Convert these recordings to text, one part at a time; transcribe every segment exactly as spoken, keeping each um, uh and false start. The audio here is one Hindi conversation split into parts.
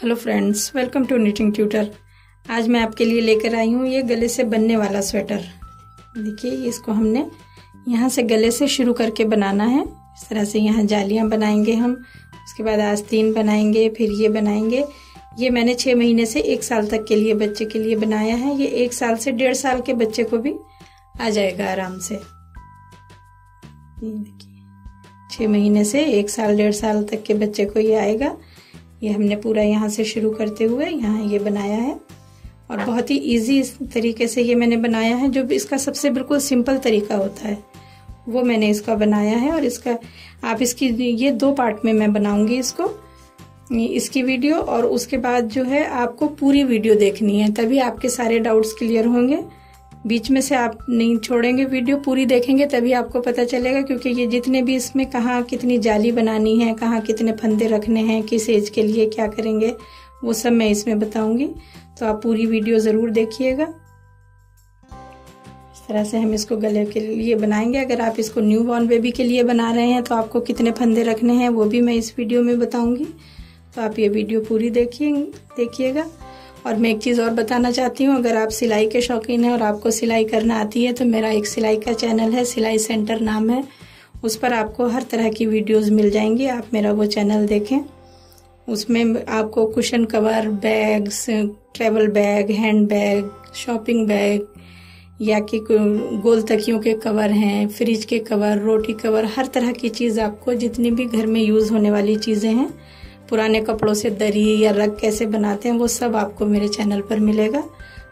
Hello friends, welcome to knitting tutor. आज मैं आपके लिए लेकर आई हूँ ये गले से बनने वाला स्वेटर। देखिए, इसको हमने यहाँ से गले से शुरू करके बनाना है। इस तरह से यहाँ जालियाँ बनाएंगे हम, उसके बाद आस्तीन बनाएंगे, फिर ये बनाएंगे। ये मैंने छः महीने से एक साल तक के लिए बच्चे के लिए बनाया है। ये एक साल से डेढ़ साल के बच्चे को भी आ जाएगा आराम से। देखिए, छः महीने से एक साल डेढ़ साल तक के बच्चे को ये आएगा। ये हमने पूरा यहाँ से शुरू करते हुए यहाँ ये बनाया है और बहुत ही इजी इस तरीके से ये मैंने बनाया है। जो इसका सबसे बिल्कुल सिंपल तरीका होता है वो मैंने इसका बनाया है। और इसका आप इसकी ये दो पार्ट में मैं बनाऊंगी इसको, इसकी वीडियो। और उसके बाद जो है आपको पूरी वीडियो देखनी है, तभी आपके सारे डाउट्स क्लियर होंगे। बीच में से आप नहीं छोड़ेंगे, वीडियो पूरी देखेंगे तभी आपको पता चलेगा। क्योंकि ये जितने भी इसमें कहाँ कितनी जाली बनानी है, कहाँ कितने फंदे रखने हैं, किस एज के लिए क्या करेंगे, वो सब मैं इसमें बताऊंगी। तो आप पूरी वीडियो ज़रूर देखिएगा। इस तरह से हम इसको गले के लिए बनाएंगे। अगर आप इसको न्यू बॉर्न बेबी के लिए बना रहे हैं तो आपको कितने फंदे रखने हैं वो भी मैं इस वीडियो में बताऊँगी। तो आप ये वीडियो पूरी देखिए देखिएगा और मैं एक चीज़ और बताना चाहती हूँ, अगर आप सिलाई के शौकीन हैं और आपको सिलाई करना आती है तो मेरा एक सिलाई का चैनल है, सिलाई सेंटर नाम है। उस पर आपको हर तरह की वीडियोस मिल जाएंगी। आप मेरा वो चैनल देखें, उसमें आपको cushion cover, bags, travel bag, hand bag, shopping bag, या कि गोल तकियों के कवर हैं, फ्रिज के कवर, रोटी कवर, हर तरह की चीज़ आपको जितनी भी घर में यूज़ होने वाली चीज़ें हैं, पुराने कपड़ों से दरी या रग कैसे बनाते हैं, वो सब आपको मेरे चैनल पर मिलेगा।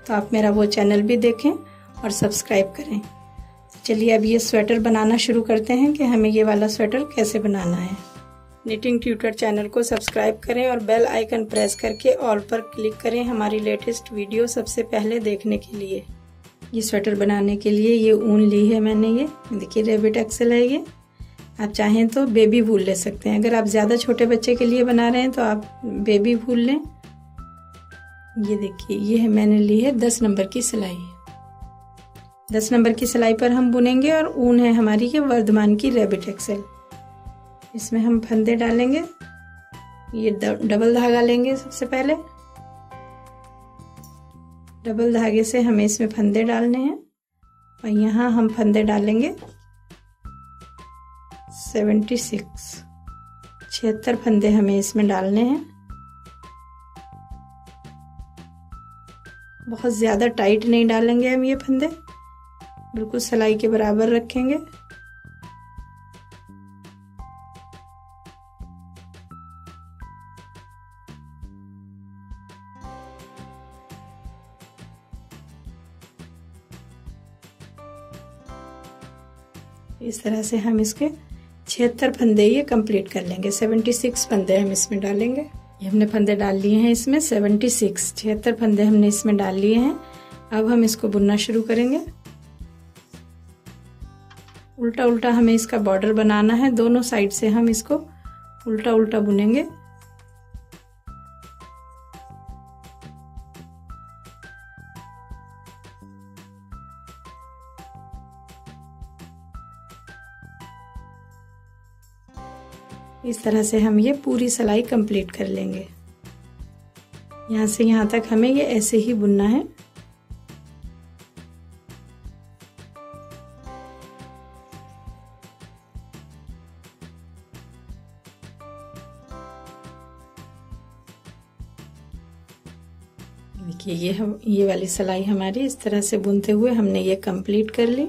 तो आप मेरा वो चैनल भी देखें और सब्सक्राइब करें। चलिए अब ये स्वेटर बनाना शुरू करते हैं कि हमें ये वाला स्वेटर कैसे बनाना है। निटिंग ट्यूटर चैनल को सब्सक्राइब करें और बेल आइकन प्रेस करके ऑल पर क्लिक करें हमारी लेटेस्ट वीडियो सबसे पहले देखने के लिए। ये स्वेटर बनाने के लिए ये ऊन ली है मैंने। ये देखिए, रेबिट एक्सेल है ये। आप चाहें तो बेबी वूल ले सकते हैं। अगर आप ज़्यादा छोटे बच्चे के लिए बना रहे हैं तो आप बेबी वूल लें। ये देखिए, ये है मैंने ली है दस नंबर की सिलाई। दस नंबर की सिलाई पर हम बुनेंगे और ऊन है हमारी ये वर्धमान की रैबिट एक्सेल। इसमें हम फंदे डालेंगे। ये डबल धागा लेंगे। सबसे पहले डबल धागे से हमें इसमें फंदे डालने हैं और यहाँ हम फंदे डालेंगे सेवेंटी सिक्स छिहत्तर फंदे हमें इसमें डालने हैं। बहुत ज़्यादा टाइट नहीं डालेंगे हम, ये फंदे बिल्कुल सिलाई के बराबर रखेंगे। इस तरह से हम इसके छिहत्तर फंदे ये कंप्लीट कर लेंगे। छिहत्तर फंदे हम इसमें डालेंगे। ये हमने फंदे डाल लिए हैं इसमें छिहत्तर, छिहत्तर फंदे हमने इसमें डाल लिए हैं। अब हम इसको बुनना शुरू करेंगे। उल्टा उल्टा हमें इसका बॉर्डर बनाना है। दोनों साइड से हम इसको उल्टा उल्टा बुनेंगे। इस तरह से हम ये पूरी सिलाई कंप्लीट कर लेंगे। यहाँ से यहाँ तक हमें ये ऐसे ही बुनना है। देखिए, ये हम ये वाली सिलाई हमारी इस तरह से बुनते हुए हमने ये कंप्लीट कर ली।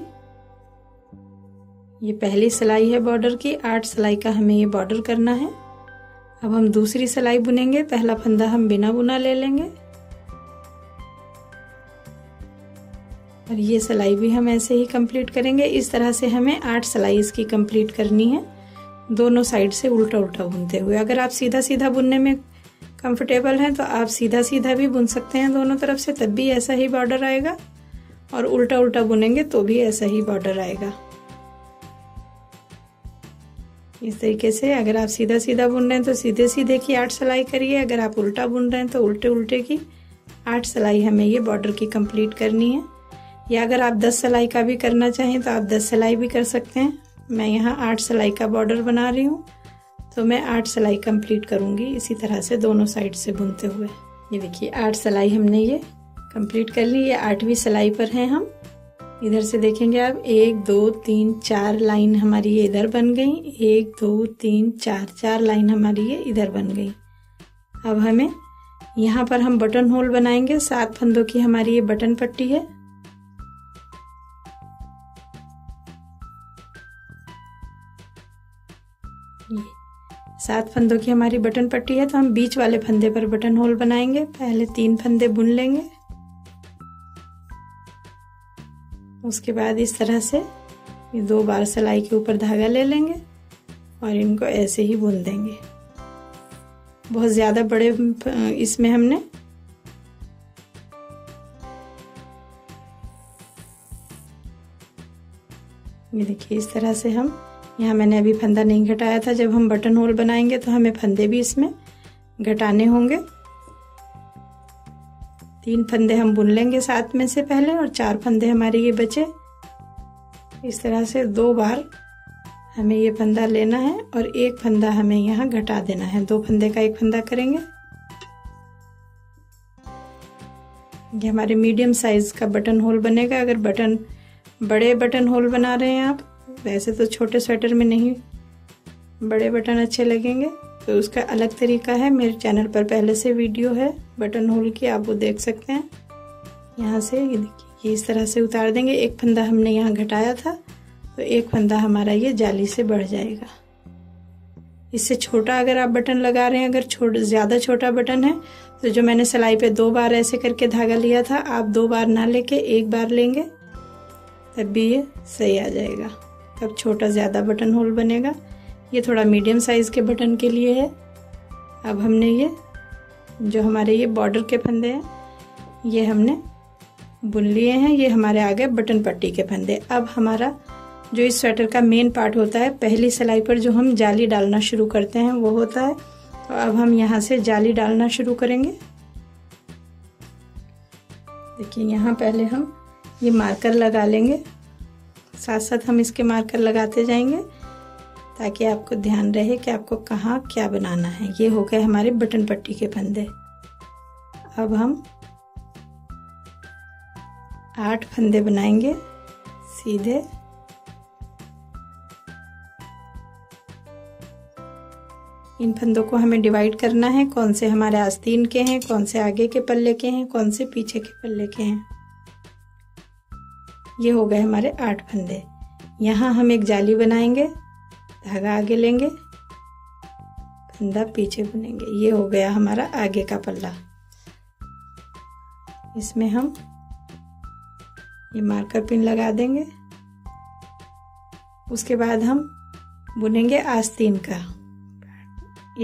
ये पहली सिलाई है बॉर्डर की। आठ सिलाई का हमें ये बॉर्डर करना है। अब हम दूसरी सिलाई बुनेंगे। पहला फंदा हम बिना बुना ले लेंगे और ये सिलाई भी हम ऐसे ही कंप्लीट करेंगे। इस तरह से हमें आठ सिलाई इसकी कंप्लीट करनी है, दोनों साइड से उल्टा उल्टा बुनते हुए। अगर आप सीधा सीधा बुनने में कंफर्टेबल हैं तो आप सीधा सीधा भी बुन सकते हैं दोनों तरफ से, तब भी ऐसा ही बॉर्डर आएगा। और उल्टा उल्टा बुनेंगे तो भी ऐसा ही बॉर्डर आएगा। इस तरीके से अगर आप सीधा सीधा बुन रहे हैं तो सीधे सीधे की आठ सिलाई करिए। अगर आप उल्टा बुन रहे हैं तो उल्टे उल्टे की आठ सिलाई हमें ये बॉर्डर की कंप्लीट करनी है। या अगर आप दस सिलाई का भी करना चाहें तो आप दस सिलाई भी कर सकते हैं। मैं यहाँ आठ सिलाई का बॉर्डर बना रही हूँ। तो मैं आठ सिलाई कंप्लीट करूँगी इसी तरह से दोनों साइड से बुनते हुए। ये देखिए आठ सिलाई हमने ये कंप्लीट कर ली, ये आठवीं सिलाई पर हैं हम। इधर से देखेंगे अब एक दो तीन चार लाइन हमारी ये इधर बन गई, एक दो तीन चार चार लाइन हमारी ये इधर बन गई। अब हमें यहाँ पर हम बटन होल बनाएंगे, सात फंदों की हमारी ये बटन पट्टी है। ये सात फंदों की हमारी बटन पट्टी है, तो हम बीच वाले फंदे पर बटन होल बनाएंगे। पहले तीन फंदे बुन लेंगे, उसके बाद इस तरह से ये दो बार सिलाई के ऊपर धागा ले लेंगे और इनको ऐसे ही बुन देंगे। बहुत ज़्यादा बड़े इसमें हमने ये देखिए इस तरह से हम, यहाँ मैंने अभी फंदा नहीं घटाया था। जब हम बटन होल बनाएंगे तो हमें फंदे भी इसमें घटाने होंगे। तीन फंदे हम बुन लेंगे सात में से पहले और चार फंदे हमारे ये बचे। इस तरह से दो बार हमें ये फंदा लेना है और एक फंदा हमें यहाँ घटा देना है। दो फंदे का एक फंदा करेंगे। ये हमारे मीडियम साइज का बटन होल बनेगा। अगर बटन बड़े बटन होल बना रहे हैं आप, वैसे तो छोटे स्वेटर में नहीं बड़े बटन अच्छे लगेंगे, तो उसका अलग तरीका है। मेरे चैनल पर पहले से वीडियो है बटन होल की, आप वो देख सकते हैं। यहाँ से ये देखिए इस तरह से उतार देंगे। एक फंदा हमने यहाँ घटाया था तो एक फंदा हमारा ये जाली से बढ़ जाएगा। इससे छोटा अगर आप बटन लगा रहे हैं, अगर छोटा ज़्यादा छोटा बटन है तो जो मैंने सिलाई पे दो बार ऐसे करके धागा लिया था, आप दो बार ना लेके एक बार लेंगे तब भी ये सही आ जाएगा। तब छोटा ज़्यादा बटन होल बनेगा। ये थोड़ा मीडियम साइज़ के बटन के लिए है। अब हमने ये जो हमारे ये बॉर्डर के फंदे हैं ये हमने बुन लिए हैं। ये हमारे आ गए बटन पट्टी के फंदे। अब हमारा जो इस स्वेटर का मेन पार्ट होता है, पहली सिलाई पर जो हम जाली डालना शुरू करते हैं वो होता है। तो अब हम यहाँ से जाली डालना शुरू करेंगे। देखिए यहाँ पहले हम ये मार्कर लगा लेंगे, साथ साथ हम इसके मार्कर लगाते जाएंगे ताकि आपको ध्यान रहे कि आपको कहाँ क्या बनाना है। ये हो गए हमारे बटन पट्टी के फंदे। अब हम आठ फंदे बनाएंगे सीधे। इन फंदों को हमें डिवाइड करना है, कौन से हमारे आस्तीन के हैं, कौन से आगे के पल्ले के हैं, कौन से पीछे के पल्ले के हैं। ये हो गए हमारे आठ फंदे। यहाँ हम एक जाली बनाएंगे, धागा आगे लेंगे, फंदा पीछे बुनेंगे। ये हो गया हमारा आगे का पल्ला। इसमें हम ये मार्कर पिन लगा देंगे। उसके बाद हम बुनेंगे आस्तीन का।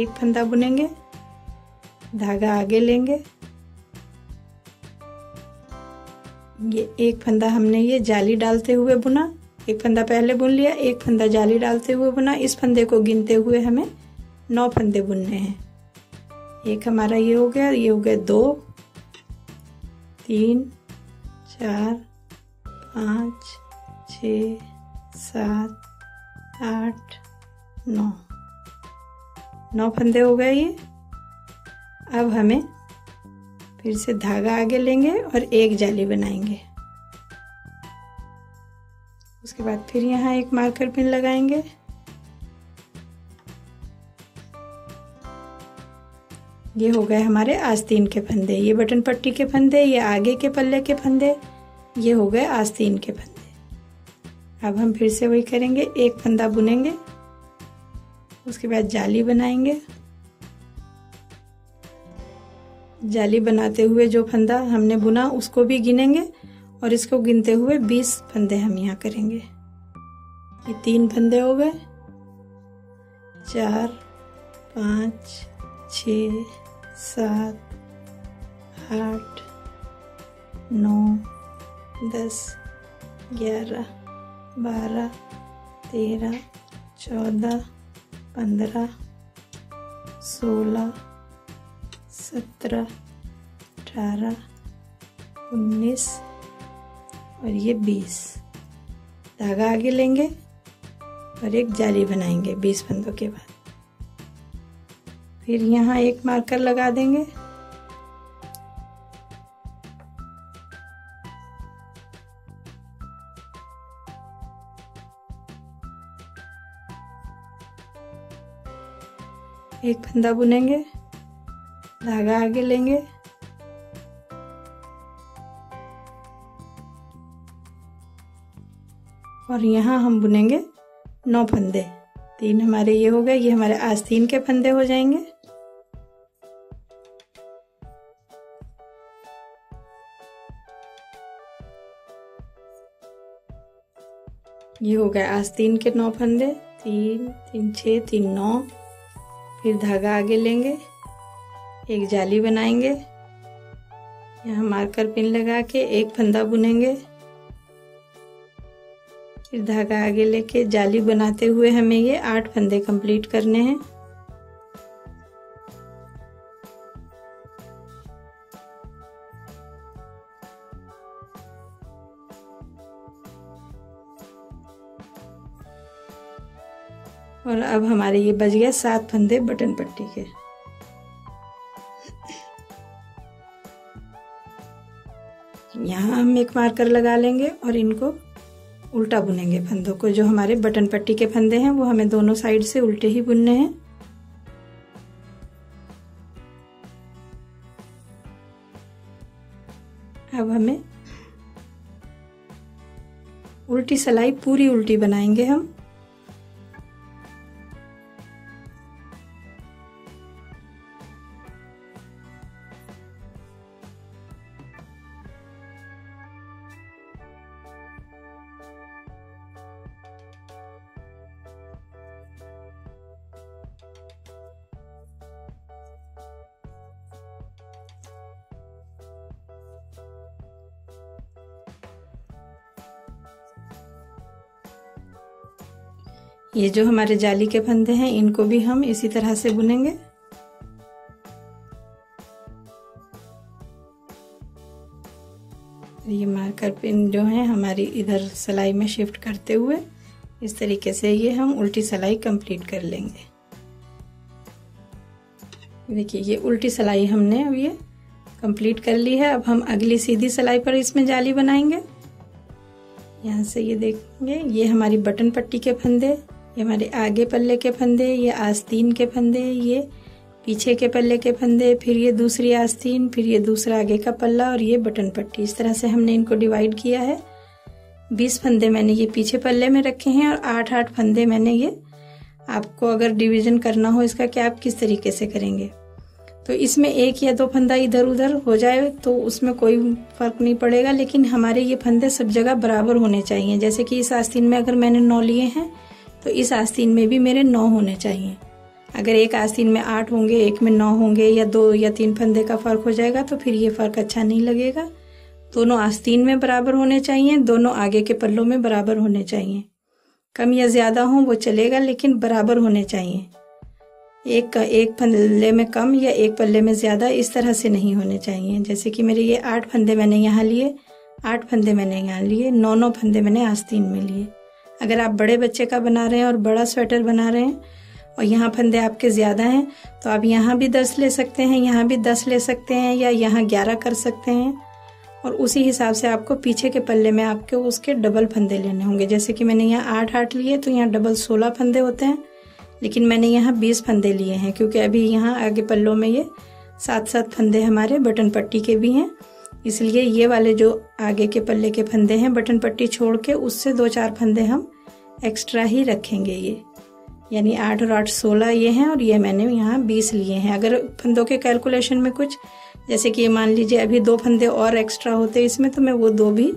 एक फंदा बुनेंगे, धागा आगे लेंगे। ये एक फंदा हमने ये जाली डालते हुए बुना, एक फंदा पहले बुन लिया, एक फंदा जाली डालते हुए बुना। इस फंदे को गिनते हुए हमें नौ फंदे बुनने हैं। एक हमारा ये हो गया, ये हो गया दो तीन चार पाँच छः सात आठ नौ, नौ फंदे हो गए ये। अब हमें फिर से धागा आगे लेंगे और एक जाली बनाएंगे। उसके बाद फिर यहाँ एक मार्कर पिन लगाएंगे। ये हो गए हमारे आस्तीन के फंदे। ये बटन पट्टी के फंदे, ये आगे के पल्ले के फंदे, ये हो गए आस्तीन के फंदे। अब हम फिर से वही करेंगे, एक फंदा बुनेंगे, उसके बाद जाली बनाएंगे। जाली बनाते हुए जो फंदा हमने बुना उसको भी गिनेंगे और इसको गिनते हुए बीस फंदे हम यहाँ करेंगे। ये तीन फंदे हो गए, चार पाँच छः सात आठ नौ दस ग्यारह बारह तेरह चौदह पंद्रह सोलह सत्रह अठारह उन्नीस और ये बीस। धागा आगे लेंगे और एक जाली बनाएंगे बीस फंदों के बाद। फिर यहाँ एक मार्कर लगा देंगे। एक फंदा बुनेंगे, धागा आगे लेंगे, और यहाँ हम बुनेंगे नौ फंदे। तीन हमारे ये हो गए, ये हमारे आस्तीन के फंदे हो जाएंगे। ये हो गए आस्तीन के नौ फंदे, तीन तीन छः तीन नौ। फिर धागा आगे लेंगे, एक जाली बनाएंगे, यहाँ मार्कर पिन लगा के एक फंदा बुनेंगे। फिर धागा आगे लेके जाली बनाते हुए हमें ये आठ फंदे कंप्लीट करने हैं। और अब हमारे ये बच गए सात फंदे बटन पट्टी के। यहाँ हम एक मार्कर लगा लेंगे और इनको उल्टा बुनेंगे फंदों को। जो हमारे बटन पट्टी के फंदे हैं वो हमें दोनों साइड से उल्टे ही बुनने हैं। अब हमें उल्टी सलाई पूरी उल्टी बनाएंगे हम। ये जो हमारे जाली के फंदे हैं इनको भी हम इसी तरह से बुनेंगे। ये मार्कर पिन जो है हमारी इधर सिलाई में शिफ्ट करते हुए इस तरीके से ये हम उल्टी सिलाई कंप्लीट कर लेंगे। देखिए ये उल्टी सिलाई हमने अब ये कंप्लीट कर ली है। अब हम अगली सीधी सिलाई पर इसमें जाली बनाएंगे। यहाँ से ये देखेंगे, ये हमारी बटन पट्टी के फंदे, ये हमारे आगे पल्ले के फंदे, ये आस्तीन के फंदे, ये पीछे के पल्ले के फंदे, फिर ये दूसरी आस्तीन, फिर ये दूसरा आगे का पल्ला और ये बटन पट्टी। इस तरह से हमने इनको डिवाइड किया है। बीस फंदे मैंने ये पीछे पल्ले में रखे हैं और आठ आठ फंदे मैंने ये। आपको अगर डिवीजन करना हो इसका कि आप किस तरीके से करेंगे, तो इसमें एक या दो फंदा इधर उधर हो जाए तो उसमें कोई फर्क नहीं पड़ेगा, लेकिन हमारे ये फंदे सब जगह बराबर होने चाहिए। जैसे कि इस आस्तीन में अगर मैंने नौ लिए हैं तो इस आस्तीन में भी मेरे नौ होने चाहिए। अगर एक आस्तीन में आठ होंगे, एक में नौ होंगे, या दो या तीन फंदे का फर्क हो जाएगा तो फिर ये फर्क अच्छा नहीं लगेगा। दोनों आस्तीन में बराबर होने चाहिए, दोनों आगे के पल्लों में बराबर होने चाहिए। कम या ज्यादा हो वो चलेगा, लेकिन बराबर होने चाहिए। एक एक पल्ले में कम या एक पल्ले में ज़्यादा इस तरह से नहीं होने चाहिए। जैसे कि मेरे ये आठ फंदे मैंने यहाँ लिए, आठ फंदे मैंने यहाँ लिए, नौ नौ फंदे मैंने आस्तीन में लिए। अगर आप बड़े बच्चे का बना रहे हैं और बड़ा स्वेटर बना रहे हैं और यहाँ फंदे आपके ज़्यादा हैं तो आप यहाँ भी दस ले सकते हैं, यहाँ भी दस ले सकते हैं, या यहाँ ग्यारह कर सकते हैं। और उसी हिसाब से आपको पीछे के पल्ले में आपके उसके डबल फंदे लेने होंगे। जैसे कि मैंने यहाँ आठ आठ लिए तो यहाँ डबल सोलह फंदे होते हैं, लेकिन मैंने यहाँ बीस फंदे लिए हैं क्योंकि अभी यहाँ आगे पल्लों में ये सात सात फंदे हमारे बटन पट्टी के भी हैं। इसलिए ये वाले जो आगे के पल्ले के फंदे हैं बटन पट्टी छोड़ के उससे दो चार फंदे हम एक्स्ट्रा ही रखेंगे। ये यानी आठ और आठ सोलह ये हैं और ये मैंने यहाँ बीस लिए हैं। अगर फंदों के कैलकुलेशन में कुछ, जैसे कि ये मान लीजिए अभी दो फंदे और एक्स्ट्रा होते इसमें, तो मैं वो दो भी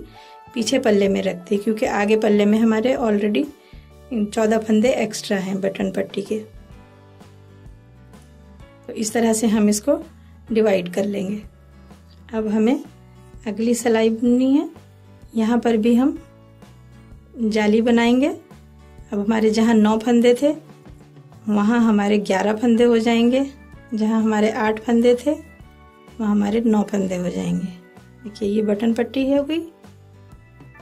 पीछे पल्ले में रखती क्योंकि आगे पल्ले में हमारे ऑलरेडी चौदह फंदे एक्स्ट्रा हैं बटन पट्टी के। तो इस तरह से हम इसको डिवाइड कर लेंगे। अब हमें अगली सिलाई बुननी है। यहाँ पर भी हम जाली बनाएंगे। अब हमारे जहाँ नौ फंदे थे वहाँ हमारे ग्यारह फंदे हो जाएंगे, जहाँ हमारे आठ फंदे थे वहाँ हमारे नौ फंदे हो जाएंगे। देखिए ये बटन पट्टी हो गई,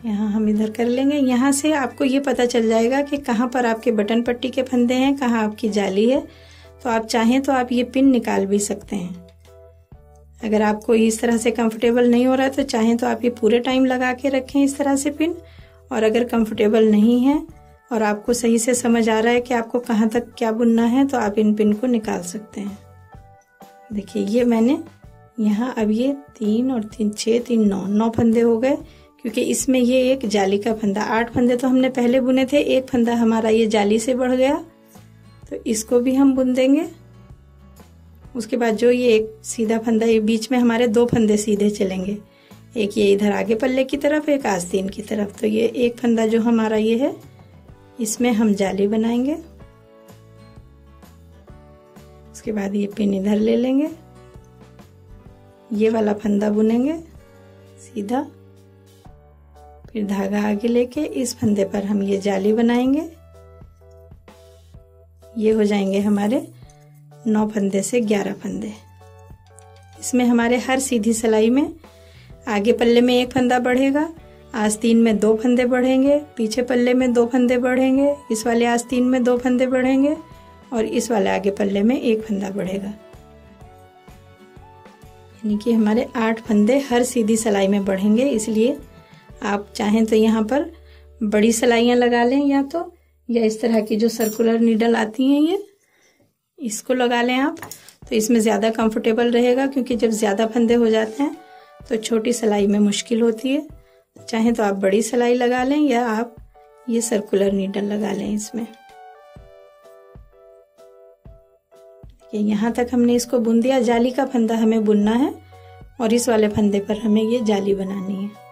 यहाँ हम इधर कर लेंगे। यहाँ से आपको ये पता चल जाएगा कि कहाँ पर आपके बटन पट्टी के फंदे हैं, कहाँ आपकी जाली है। तो आप चाहें तो आप ये पिन निकाल भी सकते हैं। अगर आपको इस तरह से कंफर्टेबल नहीं हो रहा है तो चाहें तो आप ये पूरे टाइम लगा के रखें इस तरह से पिन, और अगर कंफर्टेबल नहीं है और आपको सही से समझ आ रहा है कि आपको कहाँ तक क्या बुनना है तो आप इन पिन को निकाल सकते हैं। देखिए ये मैंने यहाँ अब ये तीन और तीन छः तीन नौ नौ फंदे हो गए, क्योंकि इसमें ये एक जाली का फंदा, आठ फंदे तो हमने पहले बुने थे, एक फंदा हमारा ये जाली से बढ़ गया तो इसको भी हम बुन देंगे। उसके बाद जो ये एक सीधा फंदा, ये बीच में हमारे दो फंदे सीधे चलेंगे, एक ये इधर आगे पल्ले की तरफ, एक आस्तीन की तरफ। तो ये एक फंदा जो हमारा ये है इसमें हम जाली बनाएंगे। उसके बाद ये पिन इधर ले लेंगे, ये वाला फंदा बुनेंगे सीधा, फिर धागा आगे लेके इस फंदे पर हम ये जाली बनाएंगे। ये हो जाएंगे हमारे नौ फंदे से ग्यारह फंदे। इसमें हमारे हर सीधी सिलाई में आगे पल्ले में एक फंदा बढ़ेगा, आस्तीन में दो फंदे बढ़ेंगे, पीछे पल्ले में दो फंदे बढ़ेंगे, इस वाले आस्तीन में दो फंदे बढ़ेंगे और इस वाले आगे पल्ले में एक फंदा बढ़ेगा। यानी कि हमारे आठ फंदे हर सीधी सिलाई में बढ़ेंगे, इसलिए आप चाहें तो यहाँ पर बड़ी सिलाइयाँ लगा लें या तो, या इस तरह की जो सर्कुलर नीडल आती हैं ये, इसको लगा लें आप, तो इसमें ज़्यादा कंफर्टेबल रहेगा। क्योंकि जब ज़्यादा फंदे हो जाते हैं तो छोटी सिलाई में मुश्किल होती है, चाहे तो आप बड़ी सिलाई लगा लें या आप ये सर्कुलर नीडल लगा लें इसमें। यहाँ तक हमने इसको बुन दिया, जाली का फंदा हमें बुनना है और इस वाले फंदे पर हमें ये जाली बनानी है।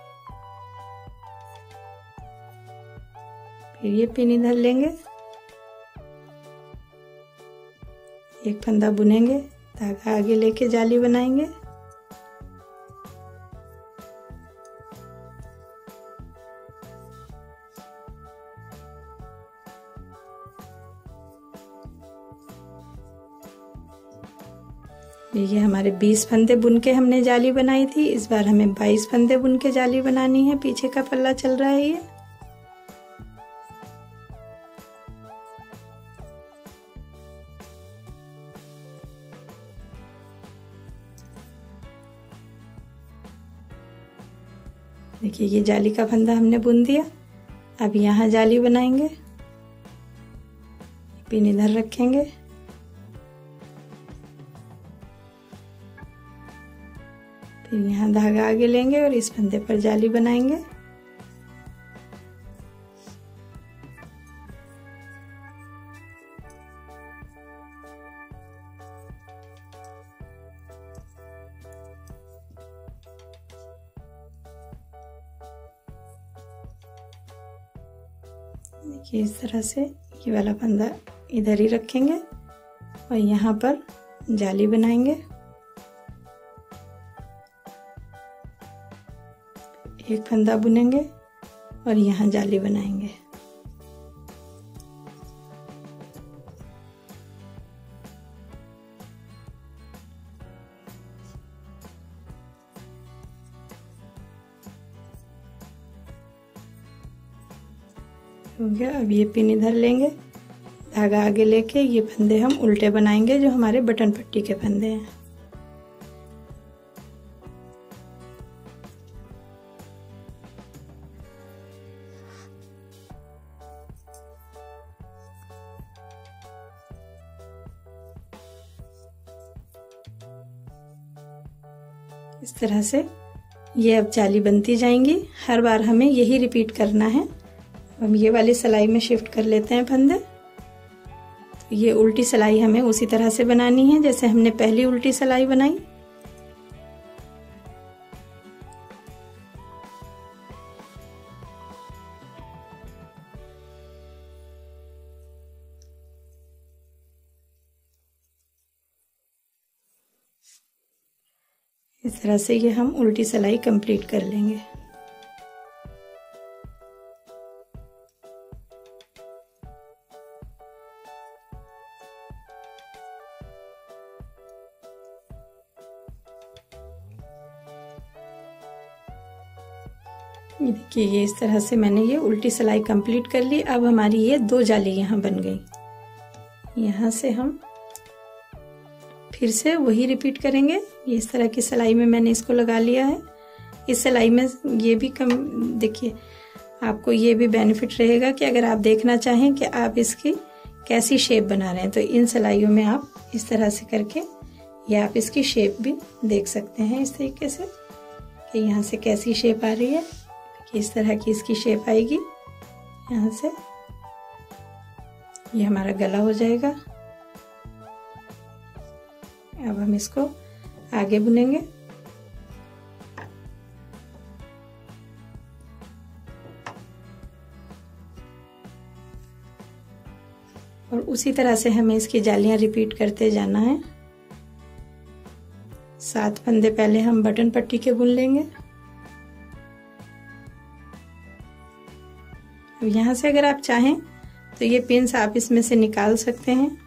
फिर ये पिन इधर लेंगे, एक फंदा बुनेंगे, धागा आगे लेके जाली बनाएंगे। ये हमारे बीस फंदे बुन के हमने जाली बनाई थी, इस बार हमें बाईस फंदे बुन के जाली बनानी है। पीछे का पल्ला चल रहा है ये। देखिए ये जाली का फंदा हमने बुन दिया, अब यहाँ जाली बनाएंगे, पिन इधर रखेंगे, यहाँ धागा आगे लेंगे और इस फंदे पर जाली बनाएंगे। देखिए इस तरह से ये वाला फंदा इधर ही रखेंगे और यहाँ पर जाली बनाएंगे। एक फंदा बुनेंगे और यहाँ जाली बनाएंगे। हो गया, अब ये पिन इधर लेंगे, धागा आगे लेके ये फंदे हम उल्टे बनाएंगे जो हमारे बटन पट्टी के फंदे हैं। इस तरह से ये अब जाली बनती जाएंगी। हर बार हमें यही रिपीट करना है। हम ये वाली सिलाई में शिफ्ट कर लेते हैं फंदे। तो ये उल्टी सिलाई हमें उसी तरह से बनानी है जैसे हमने पहली उल्टी सिलाई बनाई। इस तरह से ये हम उल्टी सिलाई कंप्लीट कर लेंगे। ये देखिए ये इस तरह से मैंने ये उल्टी सिलाई कंप्लीट कर ली। अब हमारी ये दो जाली यहाँ बन गई। यहाँ से हम फिर से वही रिपीट करेंगे। इस तरह की सिलाई में मैंने इसको लगा लिया है। इस सिलाई में ये भी कम, देखिए आपको ये भी बेनिफिट रहेगा कि अगर आप देखना चाहें कि आप इसकी कैसी शेप बना रहे हैं, तो इन सिलाइयों में आप इस तरह से करके ये आप इसकी शेप भी देख सकते हैं इस तरीके से कि यहाँ से कैसी शेप आ रही है, कि इस तरह की इसकी शेप आएगी। यहाँ से ये हमारा गला हो जाएगा। अब हम इसको आगे बुनेंगे। और उसी तरह से हमें इसकी जालियां रिपीट करते जाना है। सात फंदे पहले हम बटन पट्टी के बुन लेंगे। अब यहाँ से अगर आप चाहें तो ये पिन्स आप इसमें से निकाल सकते हैं।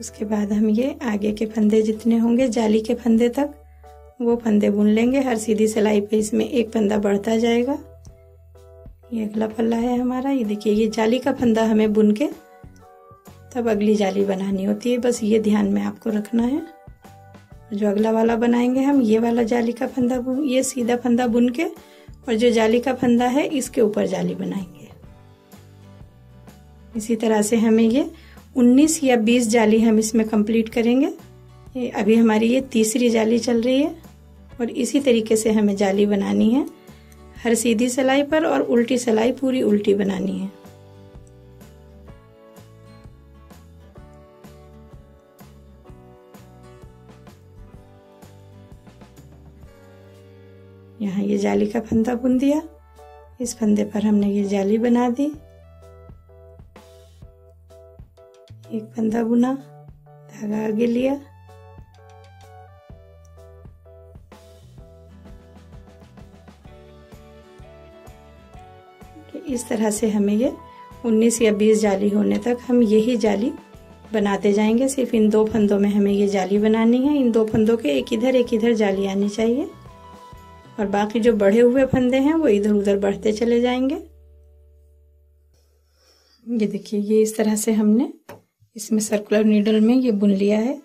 उसके बाद हम ये आगे के फंदे जितने होंगे जाली के फंदे तक वो फंदे बुन लेंगे। हर सीधी सिलाई पे इसमें एक फंदा बढ़ता जाएगा। ये अगला पल्ला है हमारा। ये देखिए ये जाली का फंदा हमें बुन के तब अगली जाली बनानी होती है, बस ये ध्यान में आपको रखना है। जो अगला वाला बनाएंगे हम ये वाला जाली का फंदा बुन, ये सीधा फंदा बुन के और जो जाली का फंदा है इसके ऊपर जाली बनाएंगे। इसी तरह से हमें ये उन्नीस या बीस जाली हम इसमें कंप्लीट करेंगे। ये अभी हमारी ये तीसरी जाली चल रही है और इसी तरीके से हमें जाली बनानी है। हर सीधी सिलाई पर और उल्टी सिलाई पूरी उल्टी बनानी है। यहाँ ये जाली का फंदा बुन दिया, इस फंदे पर हमने ये जाली बना दी, एक फंदा बुना, धागा आगे लिया, इस तरह से हमें ये उन्नीस या बीस जाली होने तक हम यही जाली बनाते जाएंगे। सिर्फ इन दो फंदों में हमें ये जाली बनानी है। इन दो फंदों के एक इधर एक इधर जाली आनी चाहिए और बाकी जो बढ़े हुए फंदे हैं वो इधर उधर बढ़ते चले जाएंगे। ये देखिए ये इस तरह से हमने इसमें सर्कुलर नीडल में ये बुन लिया है।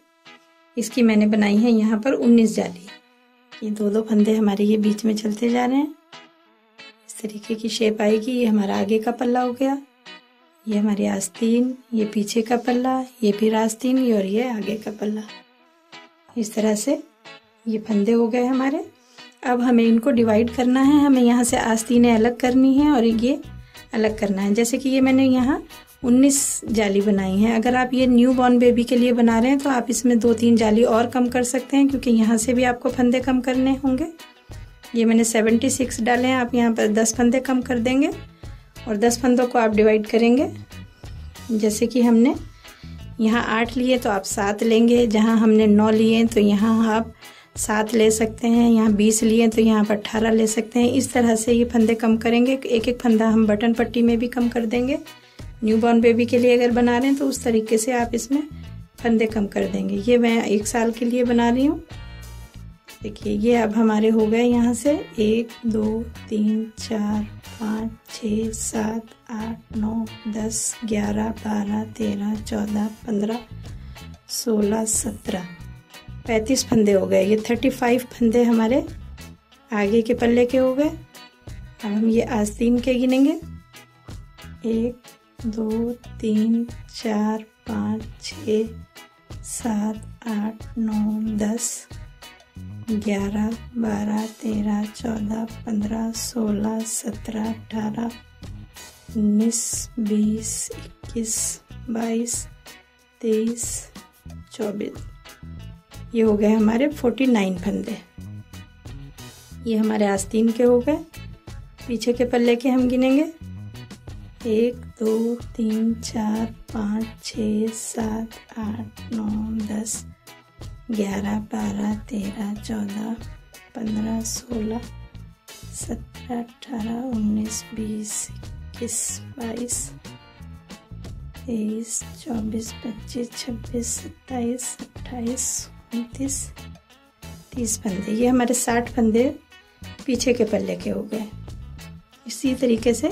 इसकी मैंने बनाई है यहाँ पर उन्नीस जाली। ये दो दो फंदे हमारे ये बीच में चलते जा रहे हैं, इस तरीके की शेप आएगी। ये हमारा आगे का पल्ला हो गया, ये हमारी आस्तीन, ये पीछे का पल्ला, ये फिर आस्तीन ये और ये आगे का पल्ला। इस तरह से ये फंदे हो गए हमारे। अब हमें इनको डिवाइड करना है। हमें यहाँ से आस्तीनें अलग करनी है और ये अलग करना है। जैसे कि ये मैंने यहाँ उन्नीस जाली बनाई हैं। अगर आप ये न्यू बॉर्न बेबी के लिए बना रहे हैं तो आप इसमें दो तीन जाली और कम कर सकते हैं, क्योंकि यहाँ से भी आपको फंदे कम करने होंगे। ये मैंने सेवेंटी सिक्स डाले हैं, आप यहाँ पर दस फंदे कम कर देंगे और दस फंदों को आप डिवाइड करेंगे। जैसे कि हमने यहाँ आठ लिए तो आप सात लेंगे, जहाँ हमने नौ लिए तो यहाँ आप सात ले सकते हैं, यहाँ बीस लिए तो यहाँ पर अट्ठारह ले सकते हैं। इस तरह से ये फंदे कम करेंगे। एक एक फंदा हम बटन पट्टी में भी कम कर देंगे। न्यू बॉर्न बेबी के लिए अगर बना रहे हैं तो उस तरीके से आप इसमें फंदे कम कर देंगे। ये मैं एक साल के लिए बना रही हूँ। देखिए ये अब हमारे हो गए यहाँ से एक दो तीन चार पाँच छः सात आठ नौ दस ग्यारह बारह तेरह चौदह पंद्रह सोलह सत्रह पैंतीस फंदे हो गए। ये थर्टी फाइव फंदे हमारे आगे के पल्ले के हो गए। अब हम ये आस्तीन के गिनेंगे। एक दो तीन चार पाँच छः सात आठ नौ दस ग्यारह बारह तेरह चौदह पंद्रह सोलह सत्रह अठारह उन्नीस बीस इक्कीस बाईस तेईस चौबीस। ये हो गए हमारे उनचास फंदे। ये हमारे आस्तीन के हो गए। पीछे के पल्ले के हम गिनेंगे। एक दो तीन चार पाँच छः सात आठ नौ दस ग्यारह बारह तेरह चौदह पंद्रह सोलह सत्रह अठारह उन्नीस बीस इक्कीस बाईस तेईस चौबीस पच्चीस छब्बीस सत्ताईस अट्ठाईस उनतीस तीस फंदे। ये हमारे साठ फंदे पीछे के पल्ले के हो गए। इसी तरीके से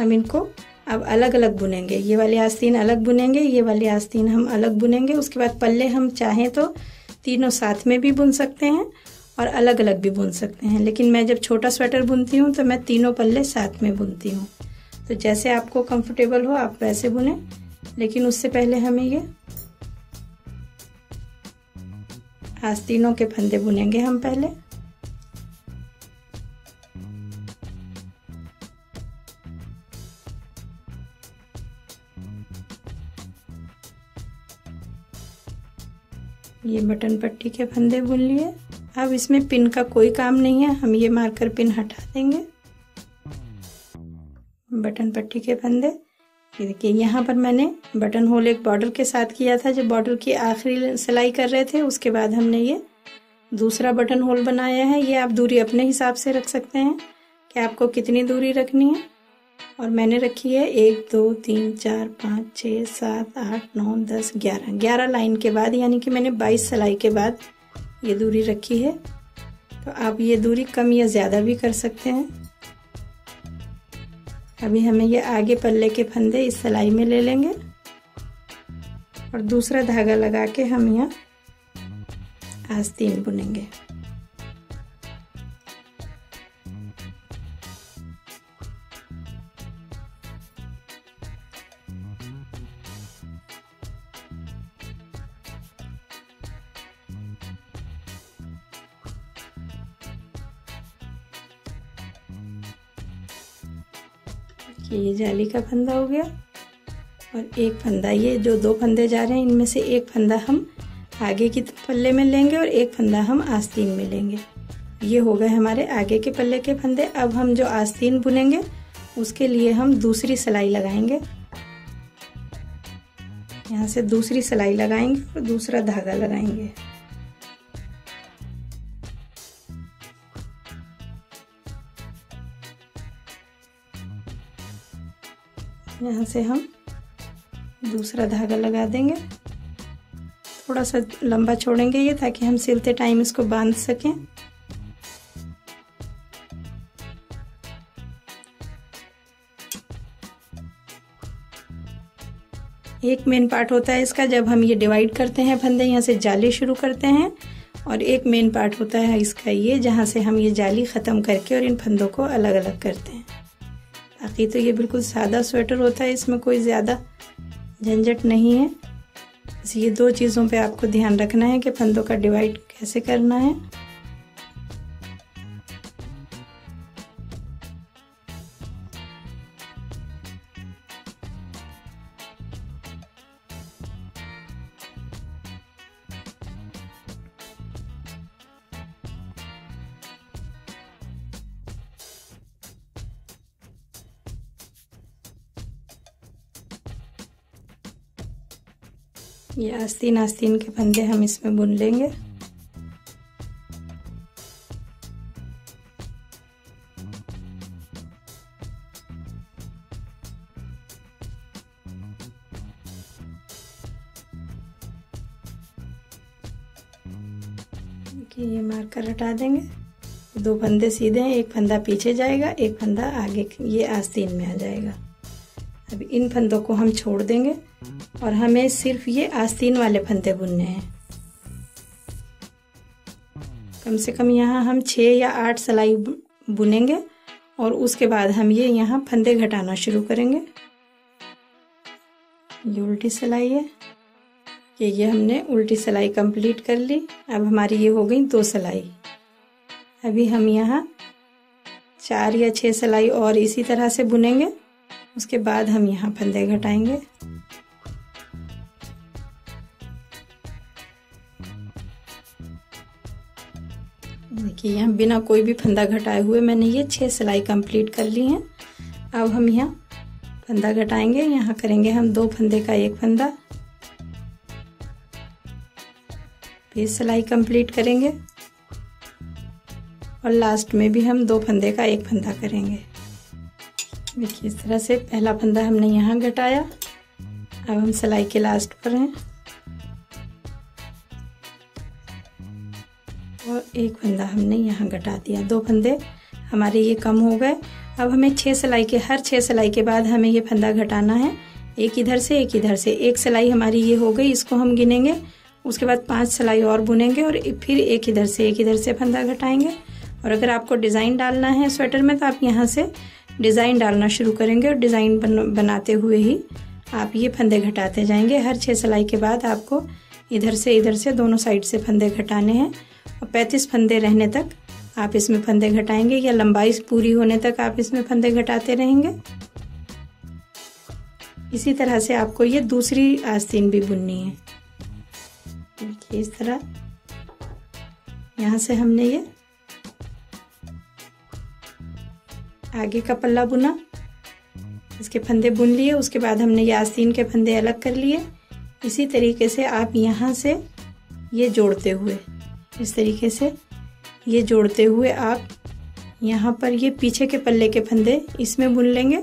हम इनको अब अलग अलग बुनेंगे। ये वाली आस्तीन अलग बुनेंगे, ये वाली आस्तीन हम अलग बुनेंगे। उसके बाद पल्ले हम चाहें तो तीनों साथ में भी बुन सकते हैं और अलग अलग भी बुन सकते हैं, लेकिन मैं जब छोटा स्वेटर बुनती हूँ तो मैं तीनों पल्ले साथ में बुनती हूँ। तो जैसे आपको कंफर्टेबल हो आप वैसे बुने, लेकिन उससे पहले हमें ये आस्तीनों के फंदे बुनेंगे हम पहले। ये बटन पट्टी के फंदे बुन लिए। अब इसमें पिन का कोई काम नहीं है, हम ये मार्कर पिन हटा देंगे। बटन पट्टी के फंदे, ये देखिए यहाँ पर मैंने बटन होल एक बॉर्डर के साथ किया था जब बॉर्डर की आखिरी सिलाई कर रहे थे। उसके बाद हमने ये दूसरा बटन होल बनाया है। ये आप दूरी अपने हिसाब से रख सकते हैं कि आपको कितनी दूरी रखनी है, और मैंने रखी है एक दो तीन चार पाँच छः सात आठ नौ दस ग्यारह, ग्यारह लाइन के बाद यानी कि मैंने बाईस सिलाई के बाद ये दूरी रखी है। तो आप ये दूरी कम या ज़्यादा भी कर सकते हैं। अभी हमें ये आगे पल्ले के फंदे इस सिलाई में ले लेंगे और दूसरा धागा लगा के हम यहाँ आस्तीन बुनेंगे। ये जाली का फंदा हो गया और एक फंदा, ये जो दो फंदे जा रहे हैं इनमें से एक फंदा हम आगे की पल्ले में लेंगे और एक फंदा हम आस्तीन में लेंगे। ये हो गए हमारे आगे के पल्ले के फंदे। अब हम जो आस्तीन बुनेंगे उसके लिए हम दूसरी सिलाई लगाएंगे, यहाँ से दूसरी सिलाई लगाएंगे और दूसरा धागा लगाएंगे। यहाँ से हम दूसरा धागा लगा देंगे, थोड़ा सा लंबा छोड़ेंगे ये ताकि हम सिलते टाइम इसको बांध सकें। एक मेन पार्ट होता है इसका जब हम ये डिवाइड करते हैं फंदे, यहाँ से जाली शुरू करते हैं, और एक मेन पार्ट होता है इसका ये जहाँ से हम ये जाली ख़त्म करके और इन फंदों को अलग अलग करते हैं। बाकी तो ये बिल्कुल सादा स्वेटर होता है, इसमें कोई ज़्यादा झंझट नहीं है। बस ये दो चीज़ों पे आपको ध्यान रखना है कि फंदों का डिवाइड कैसे करना है। ये आस्तीन आस्तीन के फंदे हम इसमें बुन लेंगे। ये मार्कर हटा देंगे, दो फंदे सीधे हैं, एक फंदा पीछे जाएगा एक फंदा आगे ये आस्तीन में आ जाएगा। अब इन फंदों को हम छोड़ देंगे और हमें सिर्फ ये आस्तीन वाले फंदे बुनने हैं। कम से कम यहाँ हम छः या आठ सिलाई बुनेंगे और उसके बाद हम ये यहाँ फंदे घटाना शुरू करेंगे। ये उल्टी सिलाई है, ये ये हमने उल्टी सिलाई कंप्लीट कर ली। अब हमारी ये हो गई दो सिलाई। अभी हम यहाँ चार या छः सिलाई और इसी तरह से बुनेंगे, उसके बाद हम यहाँ फंदे घटाएंगे। देखिए यहाँ बिना कोई भी फंदा घटाए हुए मैंने ये छः सिलाई कंप्लीट कर ली हैं। अब हम यहाँ फंदा घटाएंगे, यहाँ करेंगे हम दो फंदे का एक फंदा, फिर सिलाई कंप्लीट करेंगे और लास्ट में भी हम दो फंदे का एक फंदा करेंगे। देखिए इस तरह से पहला फंदा हमने यहाँ घटाया, अब हम सिलाई के लास्ट पर हैं और एक फंदा हमने यहाँ घटा दिया। दो फंदे हमारे ये कम हो गए अब हमें छः सिलाई के हर छः सिलाई के बाद हमें ये फंदा घटाना है, एक इधर से एक इधर से। एक सिलाई हमारी ये हो गई, इसको हम गिनेंगे, उसके बाद पांच सिलाई और बुनेंगे और फिर एक इधर से एक इधर से फंदा घटाएंगे। और अगर आपको डिज़ाइन डालना है स्वेटर में तो आप यहाँ से डिज़ाइन डालना शुरू करेंगे और डिज़ाइन बन, बनाते हुए ही आप ये फंदे घटाते जाएंगे। हर छः सिलाई के बाद आपको इधर से इधर से दोनों साइड से फंदे घटाने हैं और पैंतीस फंदे रहने तक आप इसमें फंदे घटाएंगे या लंबाई पूरी होने तक आप इसमें फंदे घटाते रहेंगे। इसी तरह से आपको ये दूसरी आस्तीन भी बुननी है। देखिए इस तरह यहाँ से हमने ये आगे का पल्ला बुना, इसके फंदे बुन लिए, उसके बाद हमने ये आस्तीन के फंदे अलग कर लिए। इसी तरीके से आप यहाँ से ये जोड़ते हुए, इस तरीके से ये जोड़ते हुए आप यहाँ पर ये पीछे के पल्ले के फंदे इसमें बुन लेंगे।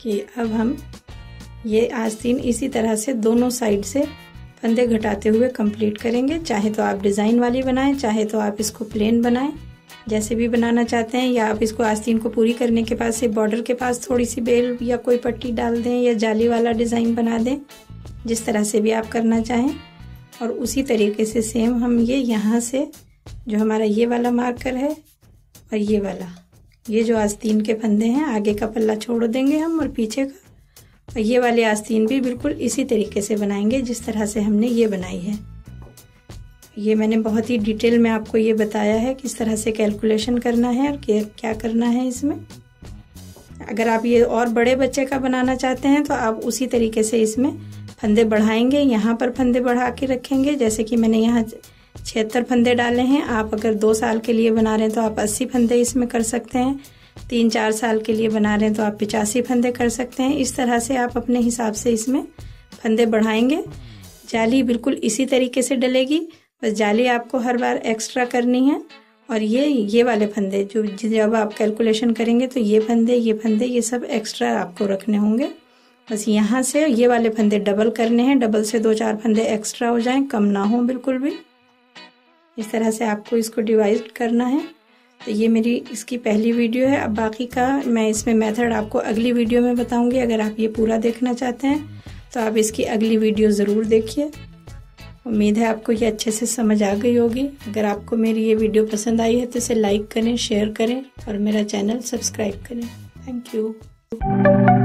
कि अब हम ये आस्तीन इसी तरह से दोनों साइड से फंदे घटाते हुए कंप्लीट करेंगे। चाहे तो आप डिज़ाइन वाली बनाएं, चाहे तो आप इसको प्लेन बनाएं, जैसे भी बनाना चाहते हैं, या आप इसको आस्तीन को पूरी करने के पास से बॉर्डर के पास थोड़ी सी बेल या कोई पट्टी डाल दें या जाली वाला डिज़ाइन बना दें, जिस तरह से भी आप करना चाहें। और उसी तरीके से सेम हम ये यहाँ से जो हमारा ये वाला मार्कर है और ये वाला, ये जो आस्तीन के फंदे हैं, आगे का पल्ला छोड़ देंगे हम और पीछे का, और ये वाले आस्तीन भी बिल्कुल इसी तरीके से बनाएंगे जिस तरह से हमने ये बनाई है। ये मैंने बहुत ही डिटेल में आपको ये बताया है किस तरह से कैलकुलेशन करना है और क्या करना है इसमें। अगर आप ये और बड़े बच्चे का बनाना चाहते हैं तो आप उसी तरीके से इसमें फंदे बढ़ाएंगे। यहाँ पर फंदे बढ़ा के रखेंगे, जैसे कि मैंने यहाँ छिहत्तर फंदे डाले हैं। आप अगर दो साल के लिए बना रहे हैं तो आप अस्सी फंदे इसमें कर सकते हैं, तीन चार साल के लिए बना रहे हैं तो आप पचासी फंदे कर सकते हैं। इस तरह से आप अपने हिसाब से इसमें फंदे बढ़ाएंगे। जाली बिल्कुल इसी तरीके से डलेगी, बस जाली आपको हर बार एक्स्ट्रा करनी है। और ये ये वाले फंदे जो जब आप कैलकुलेशन करेंगे तो ये फंदे ये फंदे ये सब एक्स्ट्रा आपको रखने होंगे। बस यहाँ से ये वाले फंदे डबल करने हैं, डबल से दो चार फंदे एक्स्ट्रा हो जाएं, कम ना हो बिल्कुल भी। इस तरह से आपको इसको डिवाइड करना है। तो ये मेरी इसकी पहली वीडियो है। अब बाकी का मैं इसमें मेथड आपको अगली वीडियो में बताऊंगी। अगर आप ये पूरा देखना चाहते हैं तो आप इसकी अगली वीडियो ज़रूर देखिए। उम्मीद है आपको ये अच्छे से समझ आ गई होगी। अगर आपको मेरी ये वीडियो पसंद आई है तो इसे लाइक करें, शेयर करें और मेरा चैनल सब्सक्राइब करें। Thank you.